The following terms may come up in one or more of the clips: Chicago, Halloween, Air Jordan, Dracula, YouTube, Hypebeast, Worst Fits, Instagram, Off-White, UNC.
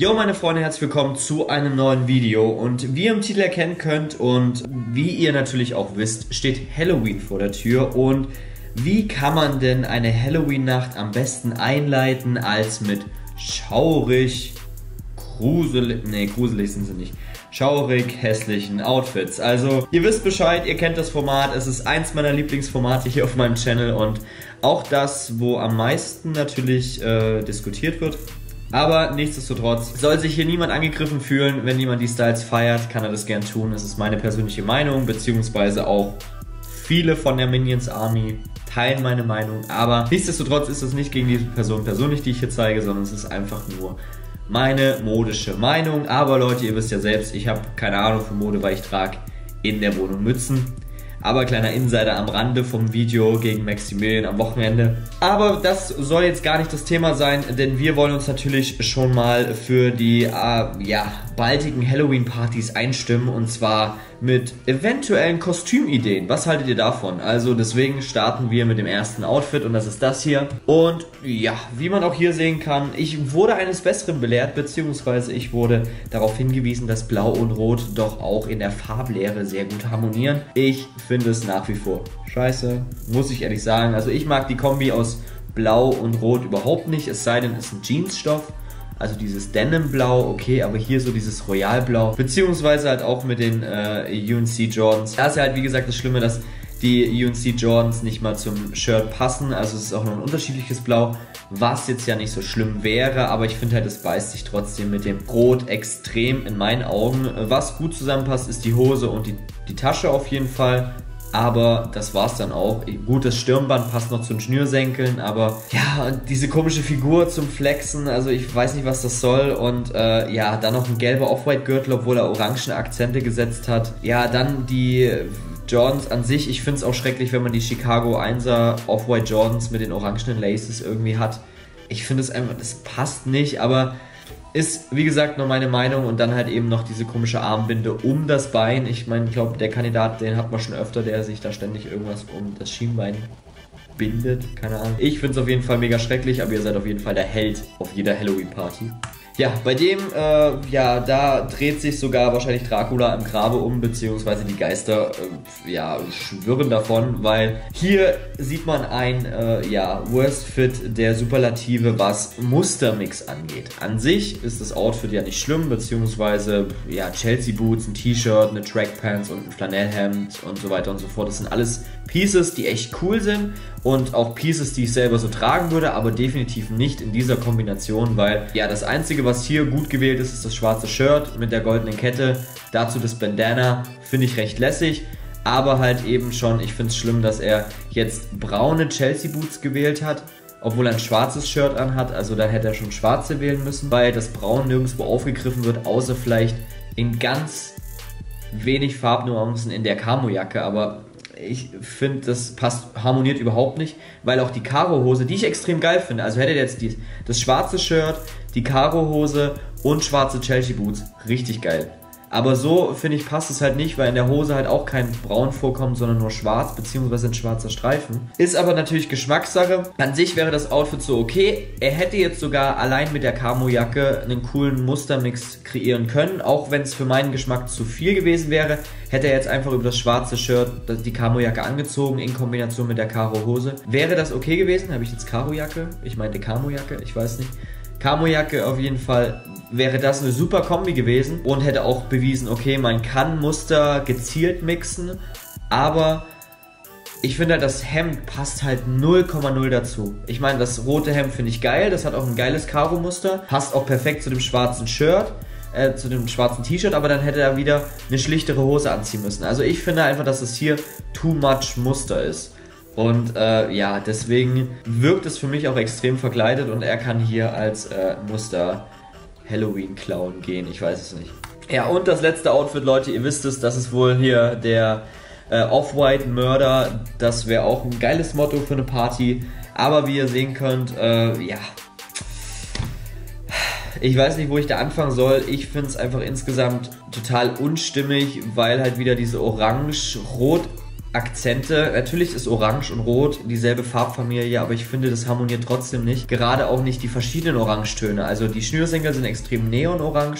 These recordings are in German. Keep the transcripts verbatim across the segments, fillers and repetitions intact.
Yo meine Freunde, herzlich willkommen zu einem neuen Video und wie ihr im Titel erkennen könnt und wie ihr natürlich auch wisst, steht Halloween vor der Tür. Und wie kann man denn eine Halloween-Nacht am besten einleiten als mit schaurig, gruselig, nee gruselig sind sie nicht, schaurig, hässlichen Outfits. Also ihr wisst Bescheid, ihr kennt das Format, es ist eins meiner Lieblingsformate hier auf meinem Channel und auch das, wo am meisten natürlich äh, diskutiert wird. Aber nichtsdestotrotz soll sich hier niemand angegriffen fühlen. Wenn jemand die Styles feiert, kann er das gern tun. Das ist meine persönliche Meinung, beziehungsweise auch viele von der Minions Army teilen meine Meinung. Aber nichtsdestotrotz ist es nicht gegen diese Person persönlich, die ich hier zeige, sondern es ist einfach nur meine modische Meinung. Aber Leute, ihr wisst ja selbst, ich habe keine Ahnung von Mode, weil ich trage in der Wohnung Mützen. Aber kleiner Insider am Rande vom Video gegen Maximilian am Wochenende. Aber das soll jetzt gar nicht das Thema sein, denn wir wollen uns natürlich schon mal für die äh, ja, baldigen Halloween-Partys einstimmen. Und zwar mit eventuellen Kostümideen. Was haltet ihr davon? Also deswegen starten wir mit dem ersten Outfit und das ist das hier. Und ja, wie man auch hier sehen kann, ich wurde eines Besseren belehrt, beziehungsweise ich wurde darauf hingewiesen, dass Blau und Rot doch auch in der Farblehre sehr gut harmonieren. Ich finde es nach wie vor scheiße, muss ich ehrlich sagen. Also ich mag die Kombi aus Blau und Rot überhaupt nicht, es sei denn, es ist ein Jeansstoff. Also dieses Denimblau, okay, aber hier so dieses Royalblau, beziehungsweise halt auch mit den äh, U N C Jordans. Da ist ja halt, wie gesagt, das Schlimme, dass die U N C Jordans nicht mal zum Shirt passen. Also es ist auch noch ein unterschiedliches Blau, was jetzt ja nicht so schlimm wäre, aber ich finde halt, es beißt sich trotzdem mit dem Rot extrem in meinen Augen. Was gut zusammenpasst, ist die Hose und die, die Tasche auf jeden Fall. Aber das war's dann auch. Gut, das Stirnband passt noch zu den Schnürsenkeln, aber ja, diese komische Figur zum Flexen, also ich weiß nicht, was das soll. Und äh, ja, dann noch ein gelber Off-White-Gürtel, obwohl er orangene Akzente gesetzt hat. Ja, dann die Jordans an sich. Ich finde es auch schrecklich, wenn man die Chicago einser Off-White Jordans mit den orangenen Laces irgendwie hat. Ich finde es einfach, das passt nicht, aber ist, wie gesagt, nur meine Meinung. Und dann halt eben noch diese komische Armbinde um das Bein. Ich meine, ich glaube, der Kandidat, den hat man schon öfter, der sich da ständig irgendwas um das Schienbein bindet. Keine Ahnung. Ich finde es auf jeden Fall mega schrecklich, aber ihr seid auf jeden Fall der Held auf jeder Halloween-Party. Ja, bei dem, äh, ja, da dreht sich sogar wahrscheinlich Dracula im Grabe um, beziehungsweise die Geister, äh, ja, schwirren davon, weil hier sieht man ein, äh, ja, Worst Fit der Superlative, was Mustermix angeht. An sich ist das Outfit ja nicht schlimm, beziehungsweise, ja, Chelsea Boots, ein T-Shirt, eine Trackpants und ein Flanellhemd und so weiter und so fort. Das sind alles Pieces, die echt cool sind und auch Pieces, die ich selber so tragen würde, aber definitiv nicht in dieser Kombination, weil, ja, das Einzige, was hier gut gewählt ist, ist das schwarze Shirt mit der goldenen Kette. Dazu das Bandana, finde ich recht lässig. Aber halt eben schon, ich finde es schlimm, dass er jetzt braune Chelsea Boots gewählt hat, obwohl er ein schwarzes Shirt anhat. Also da hätte er schon schwarze wählen müssen, weil das Braun nirgendwo aufgegriffen wird, außer vielleicht in ganz wenig Farbnuancen in der Kamojacke. Aber ich finde, das passt, harmoniert überhaupt nicht, weil auch die Karohose, die ich extrem geil finde, also hätte jetzt die, das schwarze Shirt, die Karohose und schwarze Chelsea Boots, richtig geil. Aber so, finde ich, passt es halt nicht, weil in der Hose halt auch kein Braun vorkommt, sondern nur schwarz, beziehungsweise ein schwarzer Streifen. Ist aber natürlich Geschmackssache. An sich wäre das Outfit so okay. Er hätte jetzt sogar allein mit der Kamojacke einen coolen Mustermix kreieren können. Auch wenn es für meinen Geschmack zu viel gewesen wäre, hätte er jetzt einfach über das schwarze Shirt die Kamojacke angezogen, in Kombination mit der Karohose. Wäre das okay gewesen? Habe ich jetzt Karojacke? Ich meinte Kamojacke, ich weiß nicht. Kamojacke auf jeden Fall, wäre das eine super Kombi gewesen und hätte auch bewiesen, okay, man kann Muster gezielt mixen, aber ich finde halt, das Hemd passt halt null Komma null dazu. Ich meine, das rote Hemd finde ich geil, das hat auch ein geiles Karo-Muster, passt auch perfekt zu dem schwarzen Shirt, äh, zu dem schwarzen T-Shirt, aber dann hätte er wieder eine schlichtere Hose anziehen müssen. Also ich finde einfach, dass es hier too much Muster ist. Und äh, ja, deswegen wirkt es für mich auch extrem verkleidet und er kann hier als äh, Muster-Halloween-Clown gehen, ich weiß es nicht. Ja, und das letzte Outfit, Leute, ihr wisst es, das ist wohl hier der äh, Off-White-Murder. Das wäre auch ein geiles Motto für eine Party, aber wie ihr sehen könnt, äh, ja, ich weiß nicht, wo ich da anfangen soll. Ich finde es einfach insgesamt total unstimmig, weil halt wieder diese orange-rot Akzente. Natürlich ist Orange und Rot dieselbe Farbfamilie, aber ich finde, das harmoniert trotzdem nicht. Gerade auch nicht die verschiedenen Orangetöne. Also die Schnürsenkel sind extrem neonorange,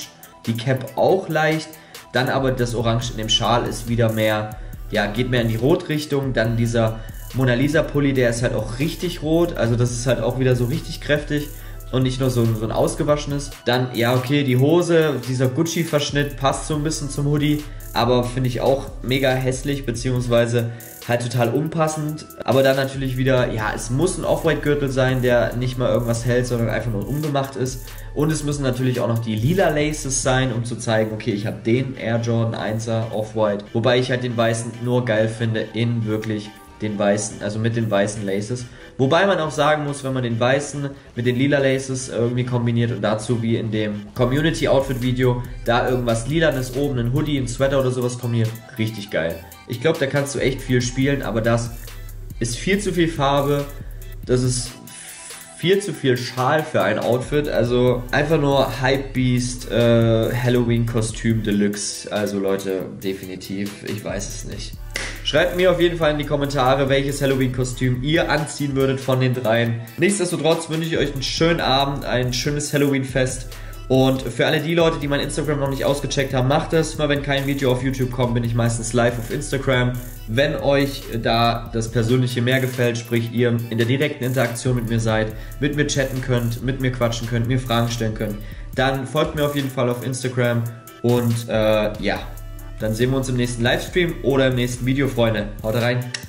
die Cap auch leicht, dann aber das Orange in dem Schal ist wieder mehr, ja, geht mehr in die Rotrichtung. Dann dieser Mona Lisa Pulli, der ist halt auch richtig rot, also das ist halt auch wieder so richtig kräftig und nicht nur so, so ein ausgewaschenes. Dann, ja okay, die Hose, dieser Gucci-Verschnitt passt so ein bisschen zum Hoodie, aber finde ich auch mega hässlich, beziehungsweise halt total unpassend. Aber dann natürlich wieder, ja, es muss ein Off-White-Gürtel sein, der nicht mal irgendwas hält, sondern einfach nur umgemacht ist. Und es müssen natürlich auch noch die lila Laces sein, um zu zeigen, okay, ich habe den Air Jordan eins er Off-White. Wobei ich halt den weißen nur geil finde in wirklich den weißen, also mit den weißen Laces. Wobei man auch sagen muss, wenn man den weißen mit den lila Laces irgendwie kombiniert und dazu wie in dem Community Outfit Video, da irgendwas lilanes oben, ein Hoodie, ein Sweater oder sowas kombiniert, richtig geil. Ich glaube, da kannst du echt viel spielen, aber das ist viel zu viel Farbe, das ist viel zu viel Schal für ein Outfit, also einfach nur Hypebeast äh, Halloween Kostüm Deluxe, also Leute, definitiv, ich weiß es nicht. Schreibt mir auf jeden Fall in die Kommentare, welches Halloween-Kostüm ihr anziehen würdet von den dreien. Nichtsdestotrotz wünsche ich euch einen schönen Abend, ein schönes Halloween-Fest. Und für alle die Leute, die mein Instagram noch nicht ausgecheckt haben, macht das. Mal wenn kein Video auf YouTube kommt, bin ich meistens live auf Instagram. Wenn euch da das Persönliche mehr gefällt, sprich ihr in der direkten Interaktion mit mir seid, mit mir chatten könnt, mit mir quatschen könnt, mir Fragen stellen könnt, dann folgt mir auf jeden Fall auf Instagram. Und äh, ja... Dann sehen wir uns im nächsten Livestream oder im nächsten Video, Freunde. Haut rein!